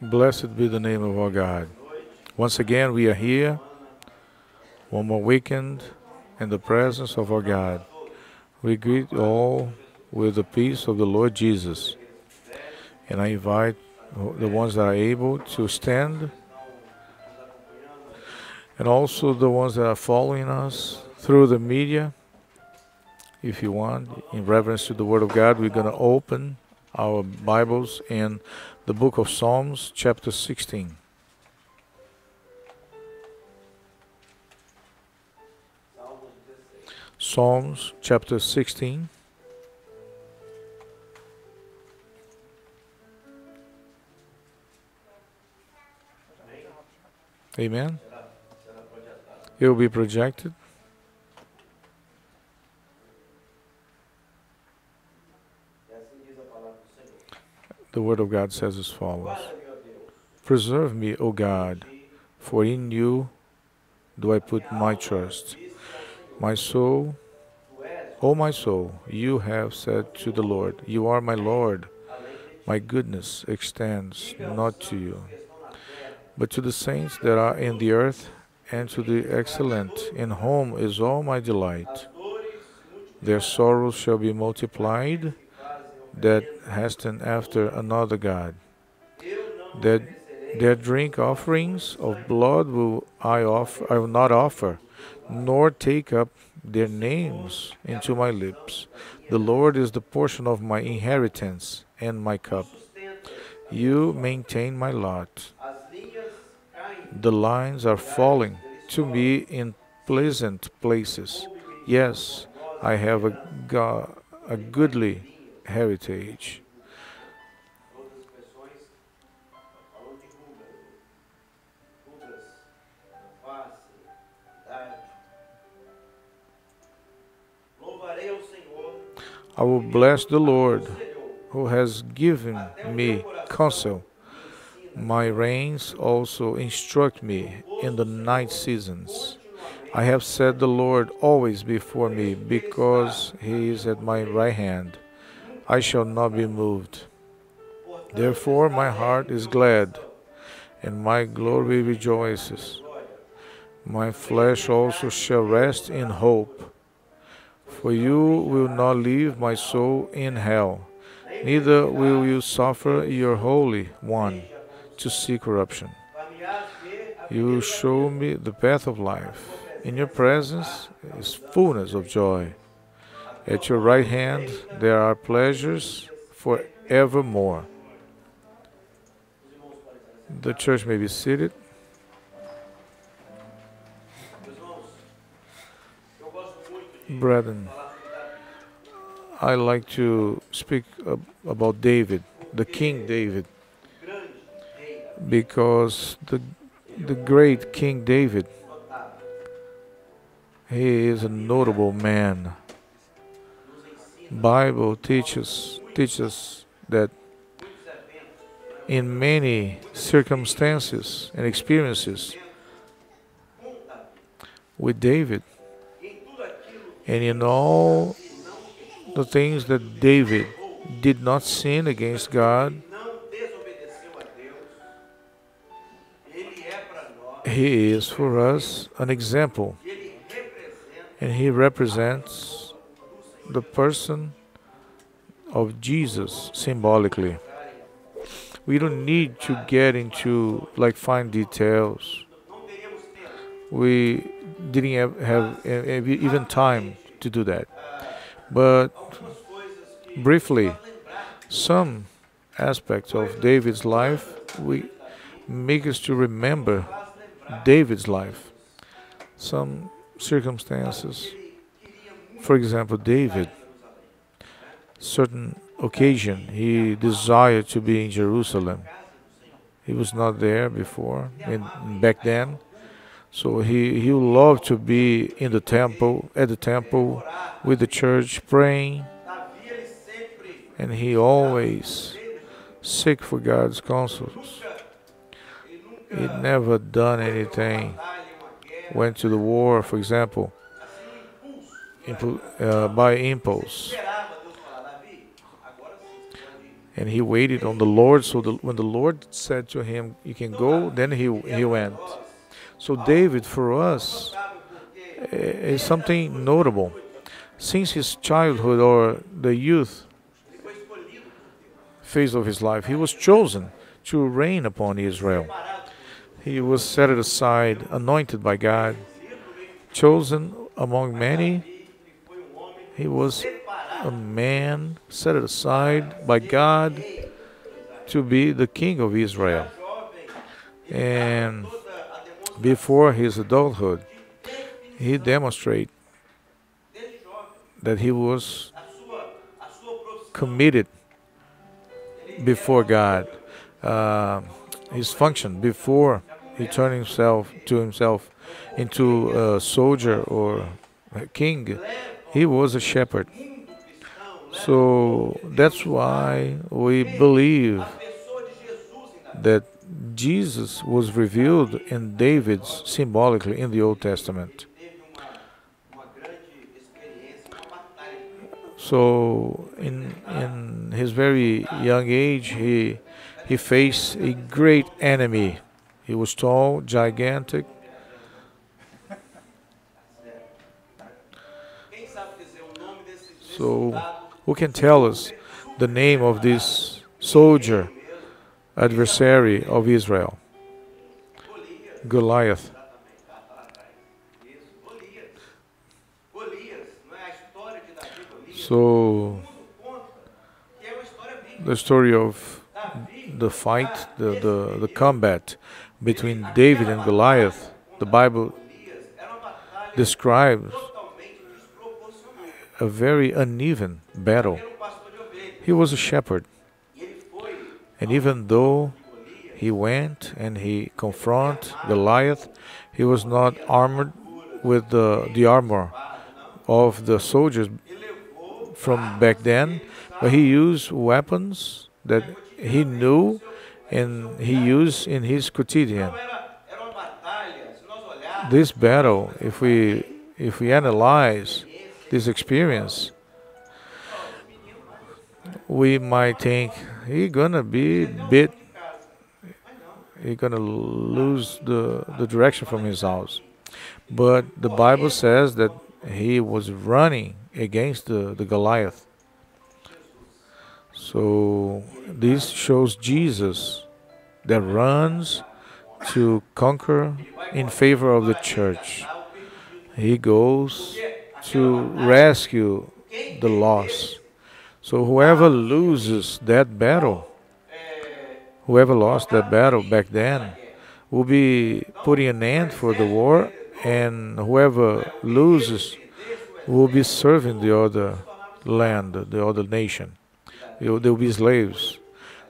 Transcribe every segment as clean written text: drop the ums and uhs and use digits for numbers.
Blessed be the name of our God. Once again, we are here, one more weekend, in the presence of our God. We greet all with the peace of the Lord Jesus. And I invite the ones that are able to stand, and also the ones that are following us through the media. If you want, in reverence to the Word of God, we're going to open our Bibles in the book of Psalms, chapter 16. Psalms, chapter 16. Amen. It will be projected. The Word of God says as follows: Preserve me, O God, for in you do I put my trust. My soul, O my soul, you have said to the Lord, you are my Lord. My goodness extends not to you, but to the saints that are in the earth, and to the excellent, in whom is all my delight. Their sorrows shall be multiplied that hasten after another God. Their drink offerings of blood I will not offer, nor take up their names into my lips. The Lord is the portion of my inheritance and my cup. You maintain my lot. The lines are falling to me in pleasant places. Yes, I have a goodly heritage. I will bless the Lord, who has given me counsel. My reins also instruct me in the night seasons. I have set the Lord always before me, because he is at my right hand. I shall not be moved. Therefore my heart is glad, and my glory rejoices. My flesh also shall rest in hope, for you will not leave my soul in hell, neither will you suffer your Holy One to see corruption. You show me the path of life. In your presence is fullness of joy. At your right hand there are pleasures forevermore. The church may be seated. Brethren, I like to speak about David, the King David, because the great King David, he is a notable man. Bible teaches that in many circumstances and experiences with David, and in all the things that David did not sin against God, he is for us an example, and he represents the person of Jesus symbolically. We don't need to get into fine details. We didn't have even time to do that. But briefly, some aspects of David's life make us to remember David's life. Some circumstances. For example, David, certain occasion, he desired to be in Jerusalem. He was not there before, back then. So he loved to be in the temple, at the temple, with the church, praying. And he always seek for God's counsels. He never done anything. Went to the war, for example. By impulse. And he waited on the Lord. So when the Lord said to him, you can go, then he went. So David, for us, is something notable. Since his childhood or the youth phase of his life, he was chosen to reign upon Israel. He was set aside, anointed by God, chosen among many. He was a man set aside by God to be the king of Israel. And before his adulthood, he demonstrated that he was committed before God, his function before he turned himself into a soldier or a king. He was a shepherd. So that's why we believe that Jesus was revealed in David symbolically in the Old Testament. So in his very young age, he faced a great enemy. He was tall, gigantic. So who can tell us the name of this soldier, adversary of Israel? Goliath. So the story of the fight, the combat between David and Goliath, the Bible describes a very uneven battle. He was a shepherd. And even though he went and he confronted Goliath, he was not armored with the armor of the soldiers from back then, but he used weapons that he knew and he used in his quotidian. This battle, if we analyze this experience, we might think he's gonna be bit, he's gonna lose the direction from his house. But the Bible says that he was running against the Goliath. So this shows Jesus that runs to conquer in favor of the church. He goes to rescue the lost. So whoever loses that battle, whoever lost that battle back then, will be putting an end for the war, and whoever loses will be serving the other land, the other nation. They will be slaves.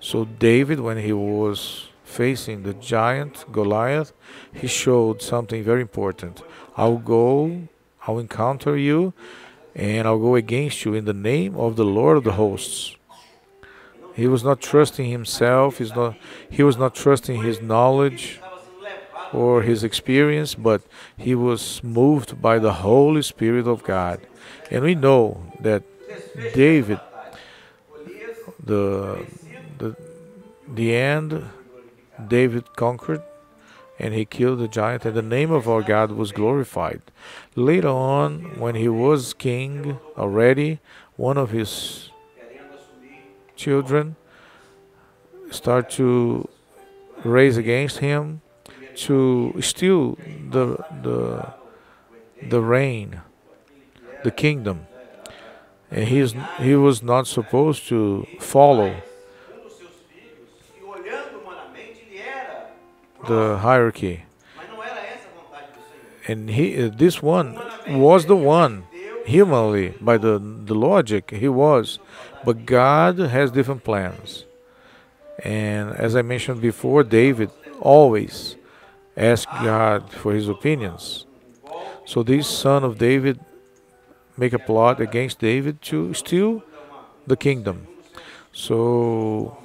So David, when he was facing the giant Goliath, he showed something very important. I'll go, I'll encounter you, and I'll go against you in the name of the Lord of the hosts. He was not trusting himself. He was not trusting his knowledge or his experience, but he was moved by the Holy Spirit of God. And we know that David, the end, David conquered and he killed the giant, and the name of our God was glorified. Later on, when he was king already, one of his children started to raise against him to steal the reign, the kingdom, and he was not supposed to follow the hierarchy. And this one was the one humanly by the logic he was, but God has different plans. And as I mentioned before, David always asked God for his opinions. So this son of David make a plot against David to steal the kingdom. So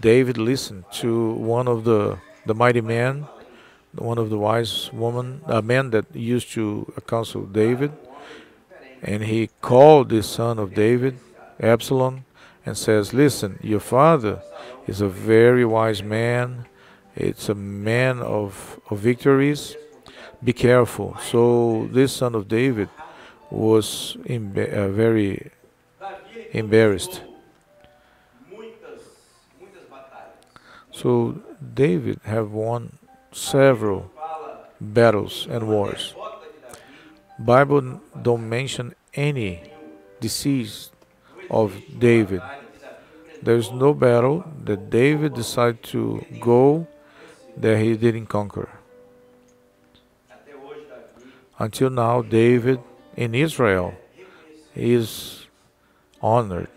David listened to one of the mighty men, one of the wise men that used to counsel David, and he called the son of David, Absalom, and says, listen, your father is a very wise man. It's a man of victories. Be careful. So this son of David was very embarrassed. So David have won several battles and wars. Bible don't mention any disease of David. There's no battle that David decided to go that he didn't conquer. Until now, David in Israel is honored.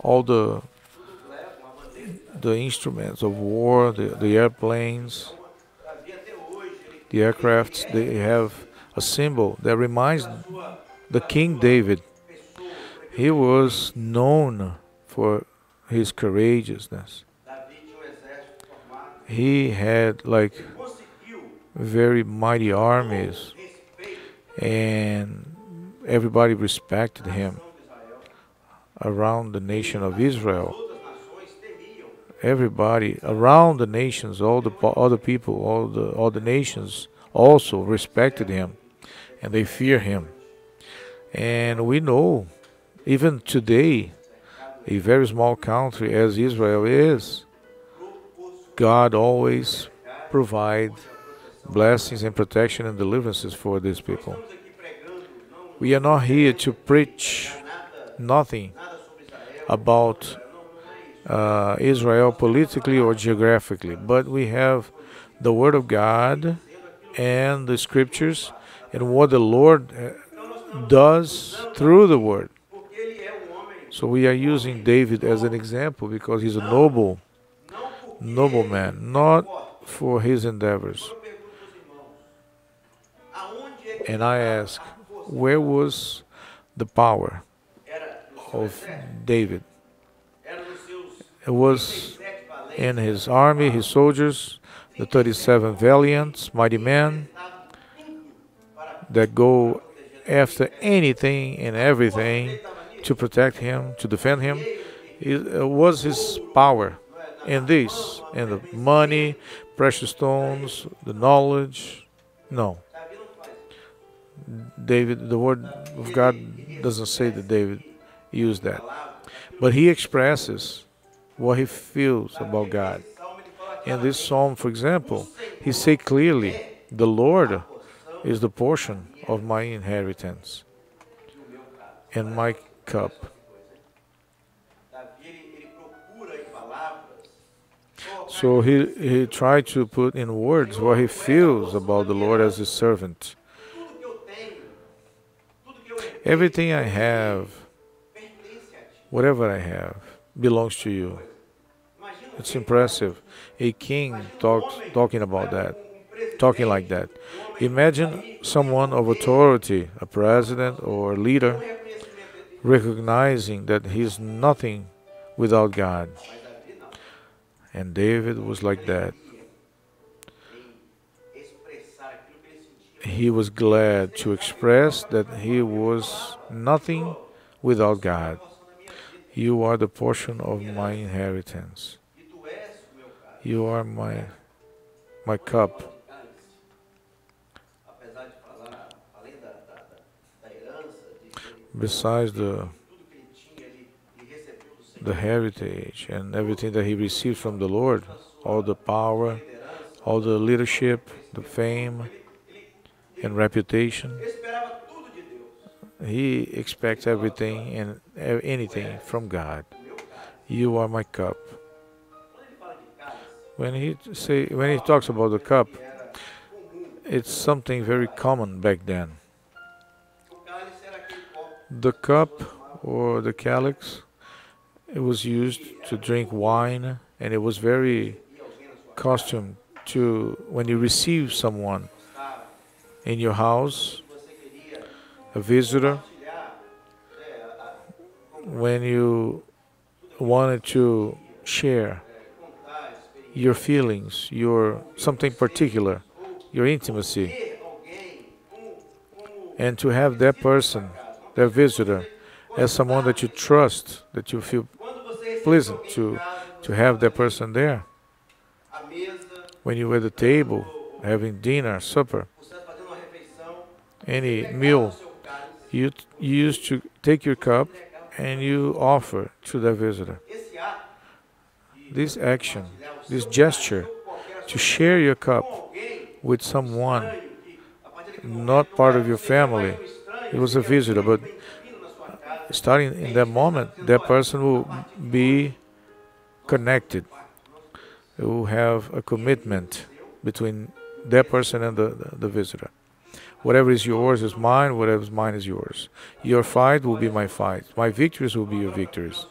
All the instruments of war, the airplanes, the aircrafts, they have a symbol that reminds the King David. He was known for his courageousness. He had like very mighty armies, and everybody respected him around the nation of Israel. Everybody around the nations, all the other people, all the nations also respected him, and they fear him. And we know, even today, a very small country as Israel is, God always provides blessings and protection and deliverances for these people. We are not here to preach nothing about Israel politically or geographically, but we have the Word of God and the Scriptures and what the Lord does through the Word. So we are using David as an example because he's a noble man, not for his endeavors. And I ask, where was the power of David? It was in his army, his soldiers, the 37 valiant, mighty men that go after anything and everything to protect him, to defend him. It was his power in this, in the money, precious stones, the knowledge. No. David, the Word of God doesn't say that David used that. But he expresses what he feels about God. In this psalm, for example, he says clearly, the Lord is the portion of my inheritance and my cup. So he tried to put in words what he feels about the Lord as his servant. Everything I have, whatever I have, belongs to you. It's impressive. A king talking about that, talking like that. Imagine someone of authority, a president or a leader, recognizing that he's nothing without God. And David was like that. He was glad to express that he was nothing without God. You are the portion of my inheritance. You are my cup. Besides the heritage and everything that he received from the Lord, all the power, all the leadership, the fame and reputation, he expects everything and anything from God. You are my cup. When he talks about the cup, it's something very common back then. The cup or the calyx, it was used to drink wine, and it was very custom to, when you receive someone in your house, a visitor, when you wanted to share your feelings, something particular, your intimacy, and to have that person, that visitor, as someone that you trust, that you feel pleasant to have that person there. When you're at the table, having dinner, supper, any meal, you used to take your cup and you offer to the visitor. This action, this gesture, to share your cup with someone not part of your family, it was a visitor, but starting in that moment, that person will be connected. It will have a commitment between that person and the visitor. Whatever is yours is mine, whatever is mine is yours. Your fight will be my fight. My victories will be your victories.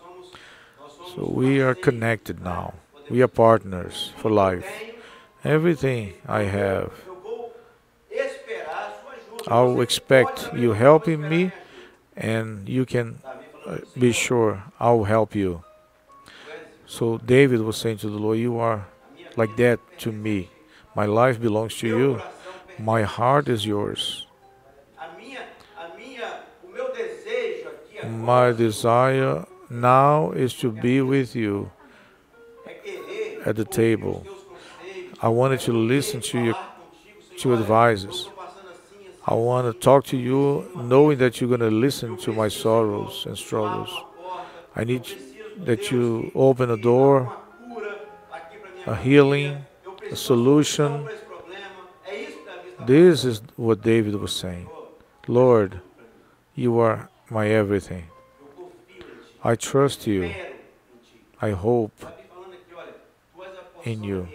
So we are connected now. We are partners for life. Everything I have, I will expect you helping me, and you can be sure I will help you. So David was saying to the Lord, you are like that to me. My life belongs to you. My heart is yours. My desire now is to be with you at the table. I wanted to listen to your advices. I want to talk to you knowing that you're going to listen to my sorrows and struggles. I need that you open a door, a healing, a solution. This is what David was saying. Lord, you are my everything. I trust you. I hope in you.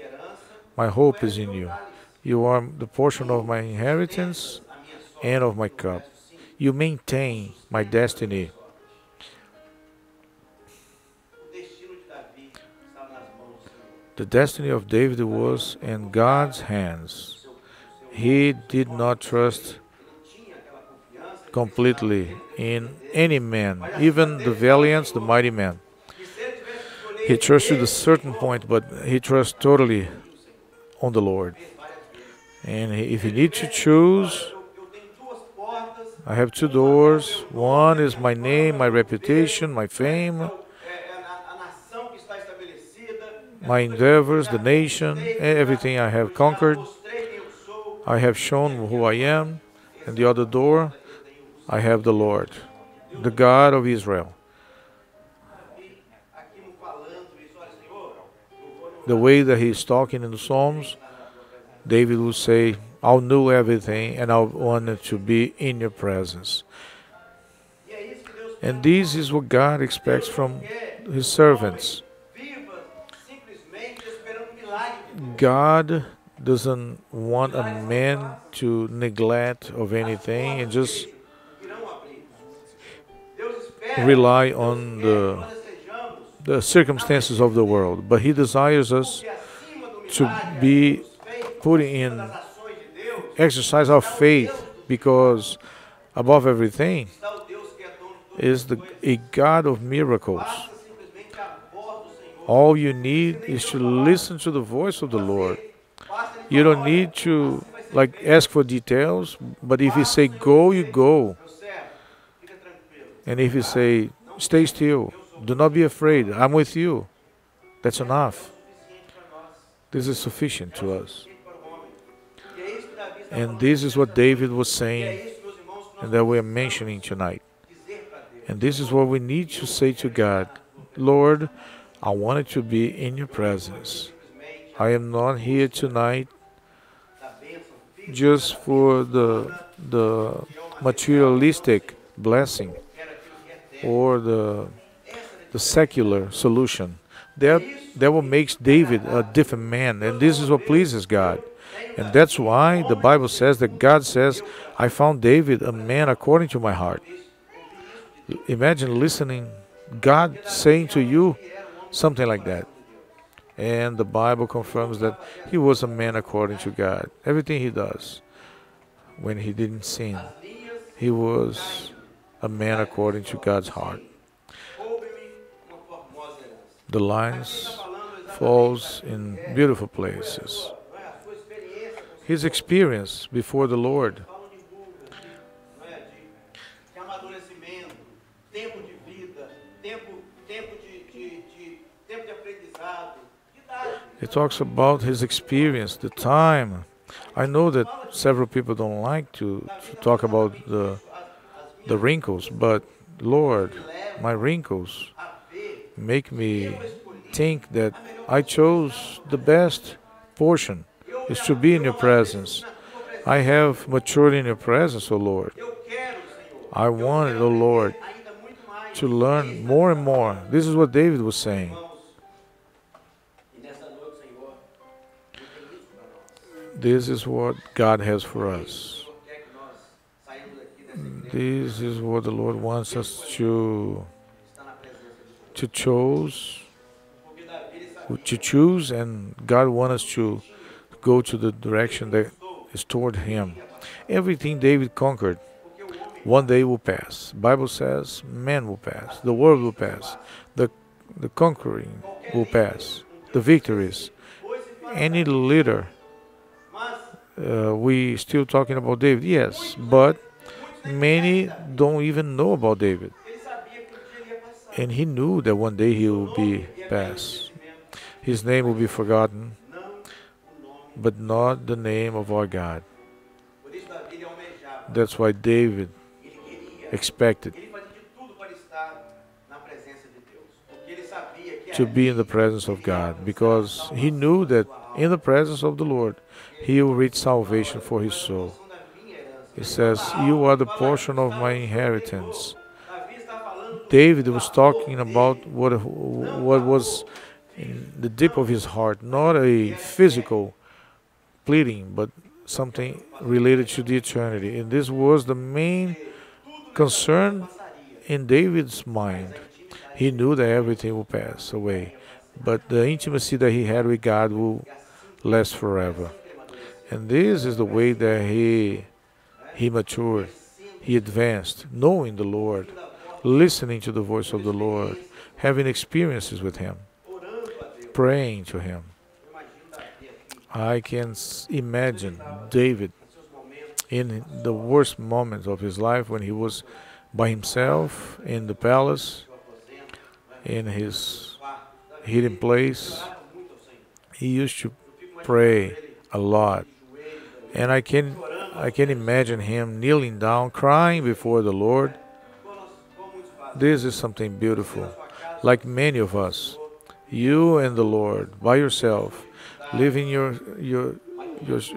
My hope is in you. You are the portion of my inheritance and of my cup. You maintain my destiny. The destiny of David was in God's hands. He did not trust completely in any man, even the valiant, the mighty man. He trusted a certain point, but he trusts totally on the Lord. And if you need to choose, I have two doors. One is my name, my reputation, my fame, my endeavors, the nation, everything I have conquered. I have shown who I am. And the other door, I have the Lord, the God of Israel. The way that he's talking in the Psalms, David will say, I knew everything and I wanted to be in your presence. And this is what God expects from his servants. God doesn't want a man to neglect of anything and just rely on the circumstances of the world. But he desires us to be putting in exercise of faith, because above everything is a God of miracles. All you need is to listen to the voice of the Lord. You don't need to ask for details, but if he say go, you go. And if he say stay still, do not be afraid, I'm with you. That's enough. This is sufficient to us. And this is what David was saying and that we are mentioning tonight. And this is what we need to say to God. Lord, I wanted to be in your presence. I am not here tonight just for the materialistic blessing or the secular solution. That what makes David a different man, and this is what pleases God. And that's why the Bible says that God says, I found David a man according to my heart. Imagine listening God saying to you something like that. And the Bible confirms that he was a man according to God. Everything he does, when he didn't sin, he was a man according to God's heart. The lines falls in beautiful places. His experience before the Lord. amadurecimento, tempo de vida, tempo de aprendizado. He talks about his experience, the time. I know that several people don't like to talk about the wrinkles, but Lord, my wrinkles make me think that I chose the best portion, is to be in your presence. I have matured in your presence, O Lord. I want, O Lord, to learn more and more. This is what David was saying. This is what God has for us. This is what the Lord wants us to choose, and God wants us to go to the direction that is toward Him. Everything David conquered one day will pass. The Bible says man will pass, the world will pass, the conquering will pass, the victories. Any leader, we still talking about David, yes, but many don't even know about David. And he knew that one day he will be passed. His name will be forgotten, but not the name of our God. That's why David expected to be in the presence of God, because he knew that in the presence of the Lord, he will reach salvation for his soul. He says, "You are the portion of my inheritance." David was talking about what was in the deep of his heart, not a physical pleading, but something related to the eternity. And this was the main concern in David's mind. He knew that everything will pass away, but the intimacy that he had with God will last forever. And this is the way that he matured, he advanced, knowing the Lord, listening to the voice of the Lord, having experiences with Him, praying to Him. I can imagine David in the worst moments of his life, when he was by himself in the palace, in his hidden place. He used to pray a lot, and I can imagine him kneeling down, crying before the Lord. This is something beautiful. Like many of us, you and the Lord, by yourself, living your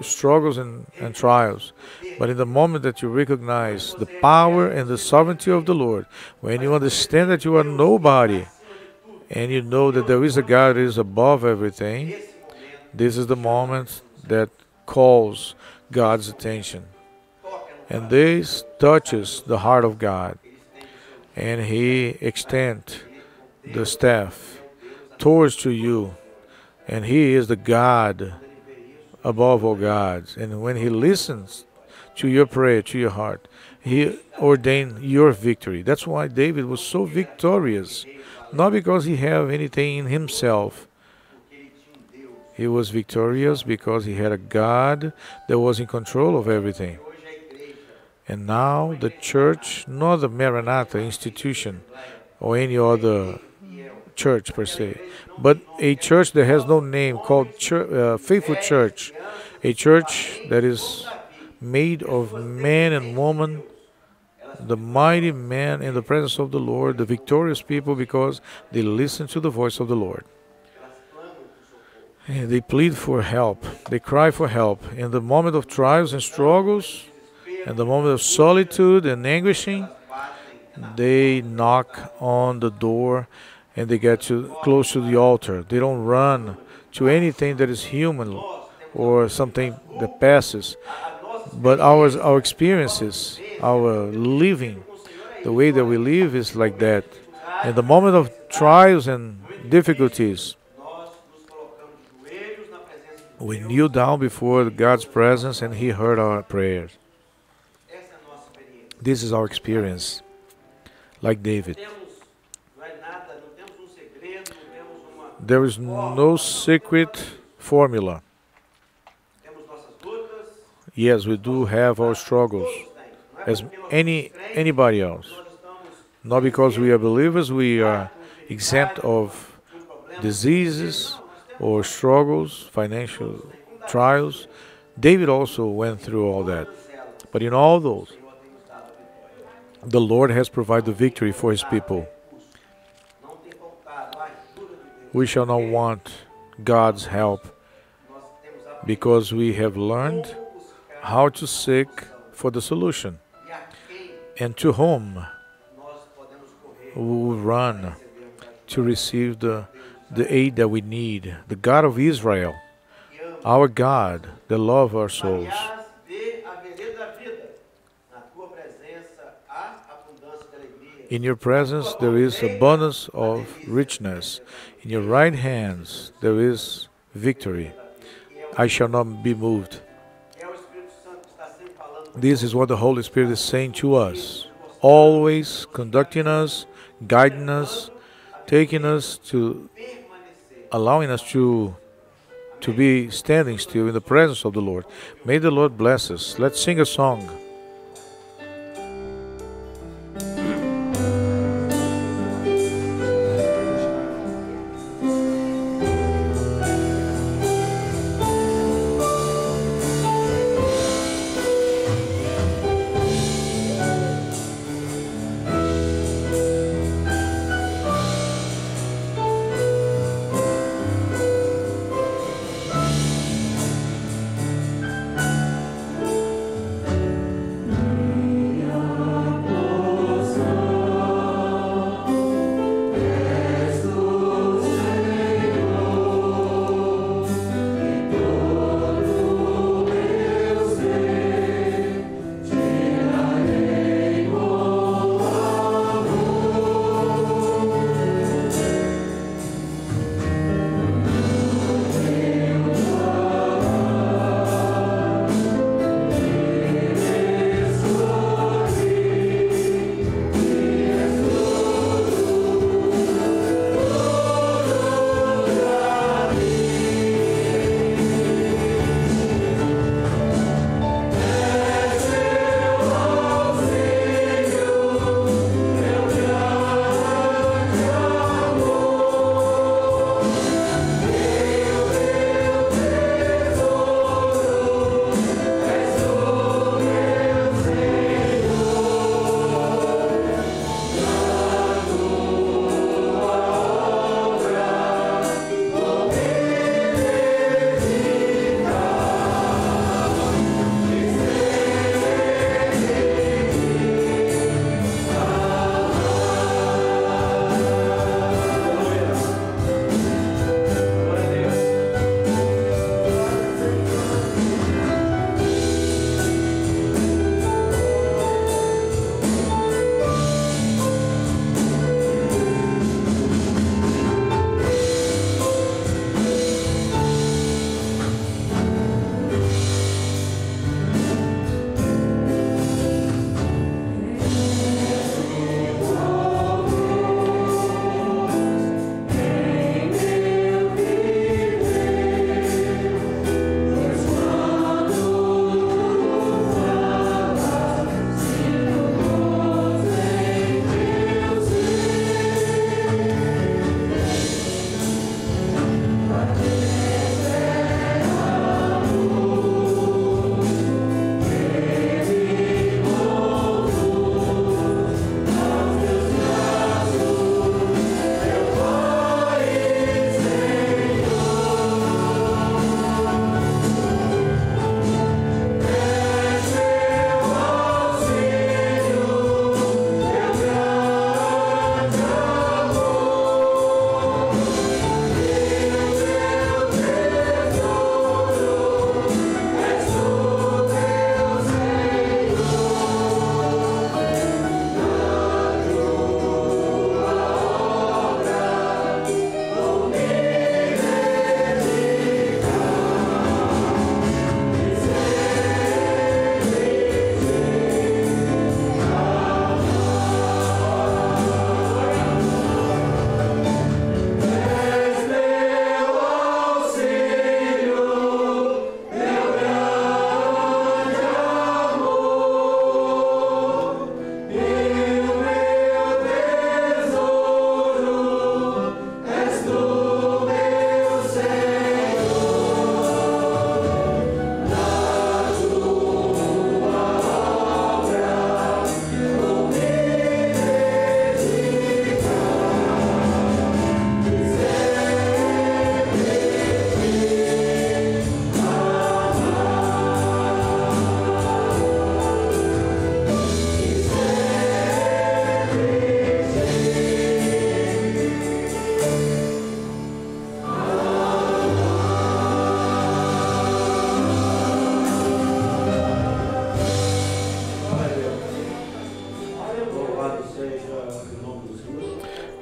struggles and trials. But in the moment that you recognize the power and the sovereignty of the Lord, when you understand that you are nobody, and you know that there is a God that is above everything, this is the moment that calls God's attention. And this touches the heart of God. And He extends the staff towards to you. And He is the God above all gods. And when He listens to your prayer, to your heart, He ordained your victory. That's why David was so victorious. Not because he had anything in himself. He was victorious because he had a God that was in control of everything. And now the church, not the Maranatha institution or any other church per se, but a church that has no name, called Faithful Church, a church that is made of man and woman, the mighty man in the presence of the Lord, the victorious people, because they listen to the voice of the Lord. And they plead for help, they cry for help. In the moment of trials and struggles, in the moment of solitude and anguishing, they knock on the door and they get close to the altar. They don't run to anything that is human or something that passes. But our experiences, our living, the way that we live is like that. In the moment of trials and difficulties, we kneel down before God's presence and He heard our prayers. This is our experience, like David. There is no secret formula. Yes, we do have our struggles. as anybody else. Not because we are believers, we are exempt of diseases or struggles, financial trials. David also went through all that. But in all those, the Lord has provided the victory for His people. We shall not want God's help because we have learned how to seek for the solution and to whom we will run to receive the aid that we need. The God of Israel, our God, the love of our souls. In your presence there is abundance of richness. In your right hands there is victory. I shall not be moved. This is what the Holy Spirit is saying to us, always conducting us, guiding us, taking us to, allowing us to be standing still in the presence of the Lord. May the Lord bless us. Let's sing a song.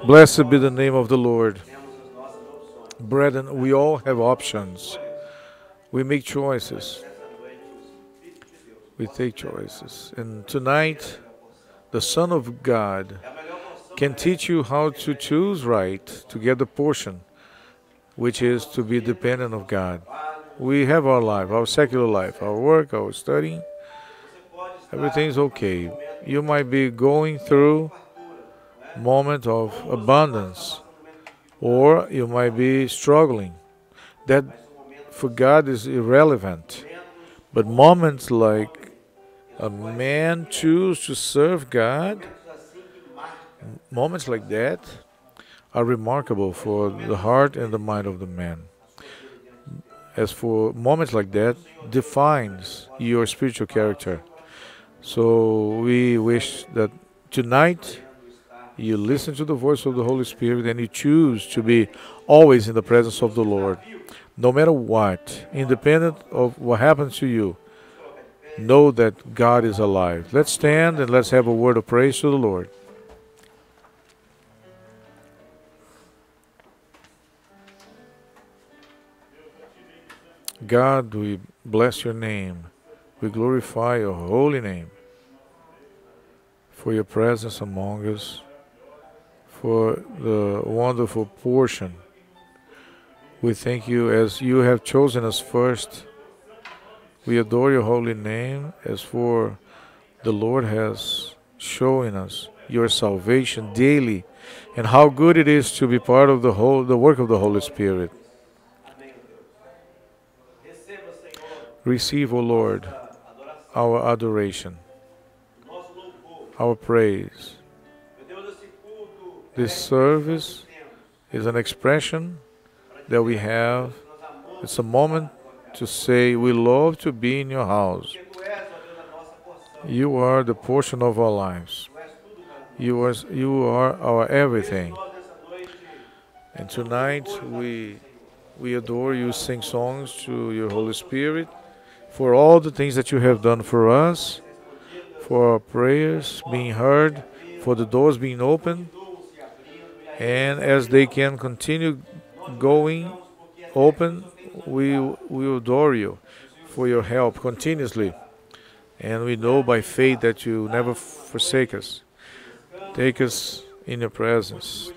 Blessed be the name of the Lord. Brethren, we all have options. We make choices. We take choices. And tonight, the Son of God can teach you how to choose right, to get the portion, which is to be dependent of God. We have our life, our secular life, our work, our studying. Everything's okay. You might be going through a moment of abundance, or you might be struggling. That for God is irrelevant. But moments like a man chooses to serve God, moments like that are remarkable for the heart and the mind of the man. As for moments like that defines your spiritual character. So we wish that tonight you listen to the voice of the Holy Spirit and you choose to be always in the presence of the Lord. No matter what, independent of what happens to you, know that God is alive. Let's stand and let's have a word of praise to the Lord. God, we bless your name. We glorify your holy name for your presence among us, for the wonderful portion. We thank you as you have chosen us first. We adore your holy name as for the Lord has shown us your salvation daily and how good it is to be part of the work of the Holy Spirit. Receive, O Lord, our adoration, our praise. This service is an expression that we have. It's a moment to say, we love to be in your house. You are the portion of our lives. You are our everything. And tonight we adore you, sing songs to your Holy Spirit for all the things that you have done for us, for our prayers being heard, for the doors being opened, and as they can continue going open, we adore you for your help continuously. And we know by faith that you never forsake us. Take us in your presence.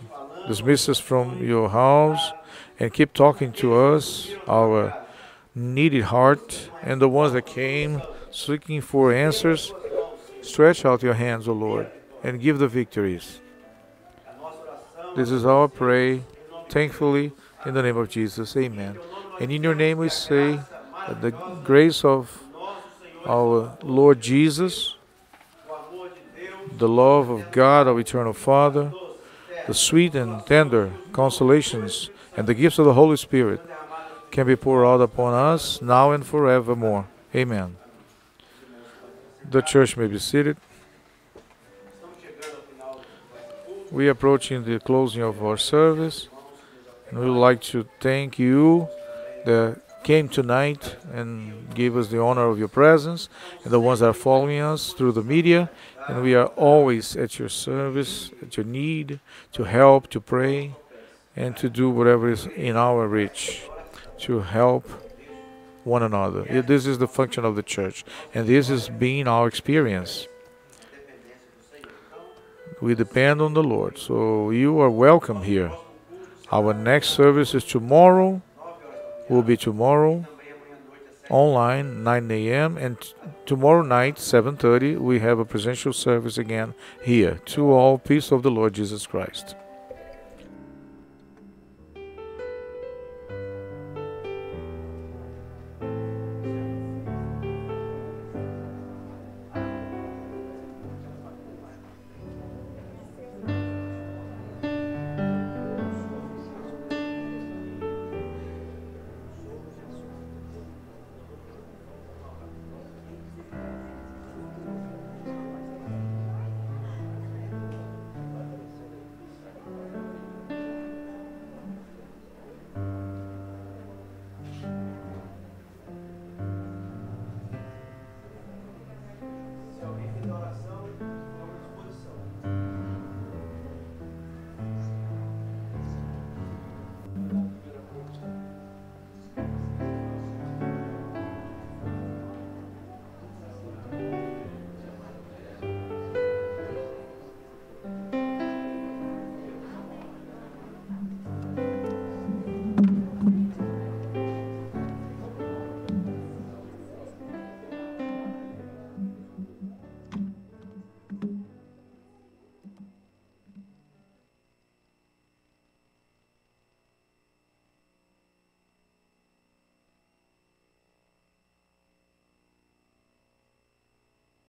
Dismiss us from your house and keep talking to us, our needy heart, and the ones that came seeking for answers. Stretch out your hands, O Lord, and give the victories. This is our prayer, thankfully, in the name of Jesus. Amen. And in your name we say that the grace of our Lord Jesus, the love of God, our eternal Father, the sweet and tender consolations and the gifts of the Holy Spirit can be poured out upon us now and forevermore. Amen. The church may be seated. We are approaching the closing of our service, and we would like to thank you that came tonight and gave us the honor of your presence, and the ones that are following us through the media. And we are always at your service, at your need, to help, to pray, and to do whatever is in our reach, to help one another. This is the function of the church, and this has been our experience. We depend on the Lord, so you are welcome here. Our next service is tomorrow, will be tomorrow, online, 9 a.m., and tomorrow night, 7:30, we have a presential service again here. To all, peace of the Lord Jesus Christ.